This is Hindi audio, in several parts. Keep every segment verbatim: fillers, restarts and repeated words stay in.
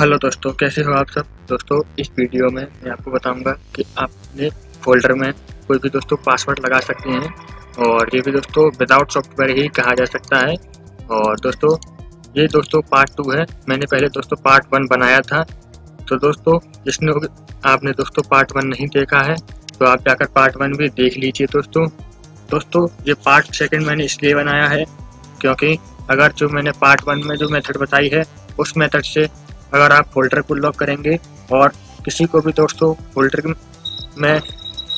हेलो दोस्तों, कैसे हो आप सब। दोस्तों इस वीडियो में मैं आपको बताऊंगा कि आप अपने फोल्डर में कोई भी दोस्तों पासवर्ड लगा सकते हैं और ये भी दोस्तों विदाउट सॉफ्टवेयर ही कहा जा सकता है। और दोस्तों ये दोस्तों पार्ट टू है। मैंने पहले दोस्तों पार्ट वन बनाया था, तो दोस्तों जिसने आपने दोस्तों पार्ट वन नहीं देखा है तो आप जाकर पार्ट वन भी देख लीजिए। दोस्तों दोस्तों ये पार्ट सेकेंड मैंने इसलिए बनाया है क्योंकि अगर जो मैंने पार्ट वन में जो मेथड बताई है उस मेथड से अगर आप फोल्डर को लॉक करेंगे और किसी को भी दोस्तों फोल्डर में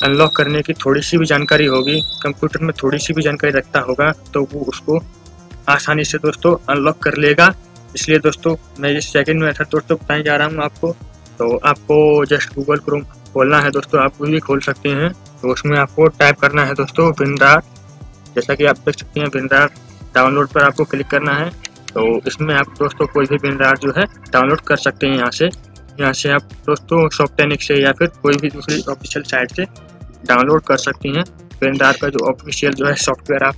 अनलॉक करने की थोड़ी सी भी जानकारी होगी, कंप्यूटर में थोड़ी सी भी जानकारी रखता होगा तो वो उसको आसानी से दोस्तों अनलॉक कर लेगा। इसलिए दोस्तों मैं ये सेकंड मेथड दोस्तों बताने जा रहा हूँ आपको। तो आपको जस्ट गूगल क्रोम खोलना है दोस्तों, आप भी खोल सकते हैं। तो उसमें आपको टाइप करना है दोस्तों WinRAR। जैसा कि आप देख सकते हैं WinRAR डाउनलोड पर आपको क्लिक करना है। तो इसमें आप दोस्तों कोई भी WinRAR जो है डाउनलोड कर सकते हैं। यहाँ से यहाँ से आप दोस्तों सॉफ्टनिक से या फिर कोई भी दूसरी ऑफिशियल साइट से डाउनलोड कर सकते हैं। WinRAR का जो ऑफिशियल जो है सॉफ्टवेयर आप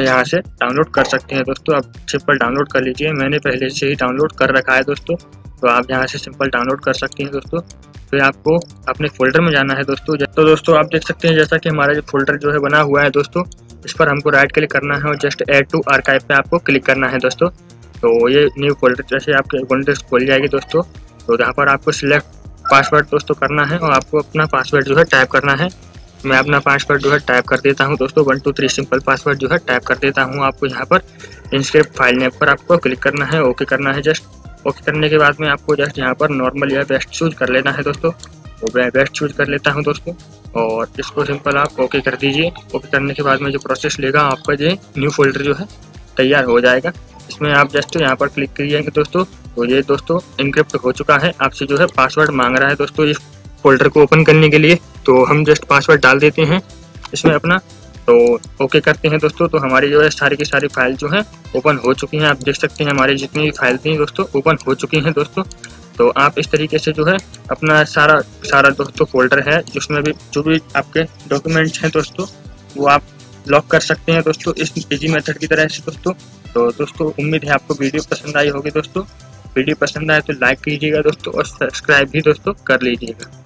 यहाँ से डाउनलोड कर सकते हैं। दोस्तों आप सिंपल डाउनलोड कर लीजिए, मैंने पहले से ही डाउनलोड कर रखा है दोस्तों। तो आप यहाँ से सिंपल डाउनलोड कर सकते हैं दोस्तों। फिर तो आपको अपने फोल्डर में जाना है दोस्तों। तो दोस्तों आप देख सकते हैं जैसा कि हमारा जो फोल्डर जो है बना हुआ है दोस्तों, इस पर हमको राइट क्लिक करना है और जस्ट ऐड टू आर्काइव पे आपको क्लिक करना है दोस्तों। तो ये न्यू फोल्डर जैसे आपके फोल्डर खोल जाएगी दोस्तों। तो यहाँ पर आपको सिलेक्ट पासवर्ड दोस्तों करना है और आपको अपना पासवर्ड जो है टाइप करना है। मैं अपना पासवर्ड जो है टाइप कर देता हूँ दोस्तों, one two three simple password जो है टाइप कर देता हूँ। आपको यहाँ पर इनस्क्रिप्ट फाइल नेम पर आपको क्लिक करना है, ओके करना है। जस्ट ओके करने के बाद में आपको जस्ट यहाँ पर नॉर्मल या बेस्ट चूज कर लेना है दोस्तों। तो मैं बेस्ट चूज कर लेता हूँ दोस्तों और इसको सिंपल आप ओके कर दीजिए। ओके करने के बाद में जो प्रोसेस लेगा आपका ये न्यू फोल्डर जो है तैयार हो जाएगा। इसमें आप जस्ट यहाँ पर क्लिक करिएगा दोस्तों। तो ये दोस्तों इनक्रिप्ट हो चुका है, आपसे जो है पासवर्ड मांग रहा है दोस्तों इस फोल्डर को ओपन करने के लिए। तो हम जस्ट पासवर्ड डाल देते हैं इसमें अपना, तो ओके करते हैं दोस्तों। तो हमारी जो है सारी की सारी फाइल जो है ओपन हो चुकी हैं। आप देख सकते हैं हमारी जितनी भी फाइल थी दोस्तों ओपन हो चुकी हैं दोस्तों। तो आप इस तरीके से जो है अपना सारा सारा दोस्तों फोल्डर है जिसमें भी जो भी आपके डॉक्यूमेंट्स हैं दोस्तों वो आप लॉक कर सकते हैं दोस्तों इस इजी मेथड की तरह से दोस्तों। तो दोस्तों उम्मीद है आपको वीडियो पसंद आई होगी दोस्तों। वीडियो पसंद आए तो लाइक कीजिएगा दोस्तों और सब्सक्राइब भी दोस्तों कर लीजिएगा।